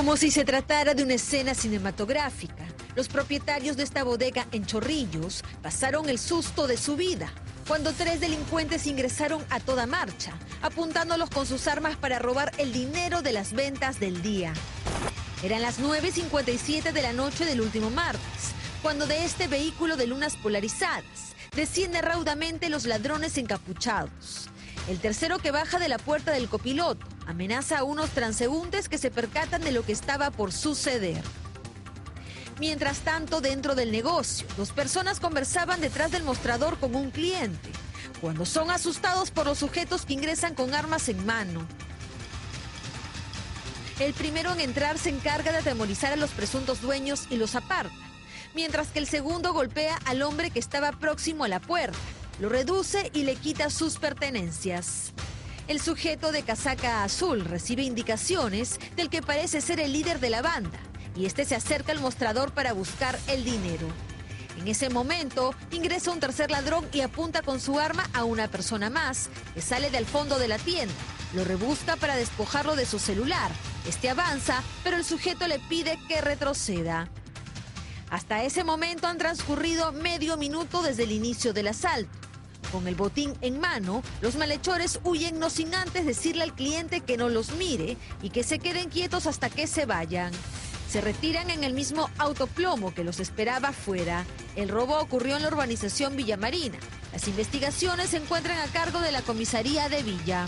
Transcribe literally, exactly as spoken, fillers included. Como si se tratara de una escena cinematográfica, los propietarios de esta bodega en Chorrillos pasaron el susto de su vida cuando tres delincuentes ingresaron a toda marcha, apuntándolos con sus armas para robar el dinero de las ventas del día. Eran las nueve cincuenta y siete de la noche del último martes, cuando de este vehículo de lunas polarizadas descienden raudamente los ladrones encapuchados. El tercero, que baja de la puerta del copiloto, amenaza a unos transeúntes que se percatan de lo que estaba por suceder. Mientras tanto, dentro del negocio, dos personas conversaban detrás del mostrador con un cliente, cuando son asustados por los sujetos que ingresan con armas en mano. El primero en entrar se encarga de atemorizar a los presuntos dueños y los aparta, mientras que el segundo golpea al hombre que estaba próximo a la puerta, lo reduce y le quita sus pertenencias. El sujeto de casaca azul recibe indicaciones del que parece ser el líder de la banda, y este se acerca al mostrador para buscar el dinero. En ese momento ingresa un tercer ladrón y apunta con su arma a una persona más, que sale del fondo de la tienda. Lo rebusca para despojarlo de su celular. Este avanza, pero el sujeto le pide que retroceda. Hasta ese momento han transcurrido medio minuto desde el inicio del asalto. Con el botín en mano, los malhechores huyen, no sin antes decirle al cliente que no los mire y que se queden quietos hasta que se vayan. Se retiran en el mismo autoplomo que los esperaba afuera. El robo ocurrió en la urbanización Villamarina. Las investigaciones se encuentran a cargo de la comisaría de Villa.